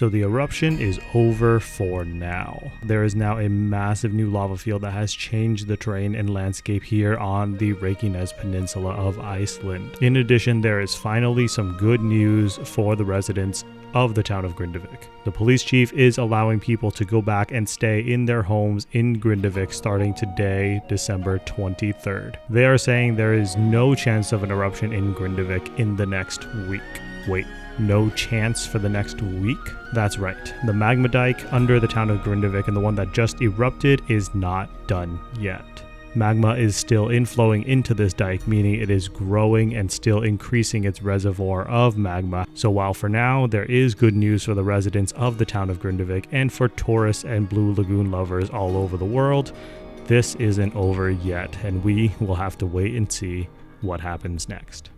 So the eruption is over for now. There is now a massive new lava field that has changed the terrain and landscape here on the Reykjanes Peninsula of Iceland. In addition, there is finally some good news for the residents of the town of Grindavik. The police chief is allowing people to go back and stay in their homes in Grindavik starting today, December 23rd. They are saying there is no chance of an eruption in Grindavik in the next week. Wait, no chance for the next week? That's right. The magma dike under the town of Grindavik and the one that just erupted is not done yet. Magma is still inflowing into this dike, meaning it is growing and still increasing its reservoir of magma. So while for now there is good news for the residents of the town of Grindavik and for tourists and Blue Lagoon lovers all over the world, this isn't over yet, and we will have to wait and see what happens next.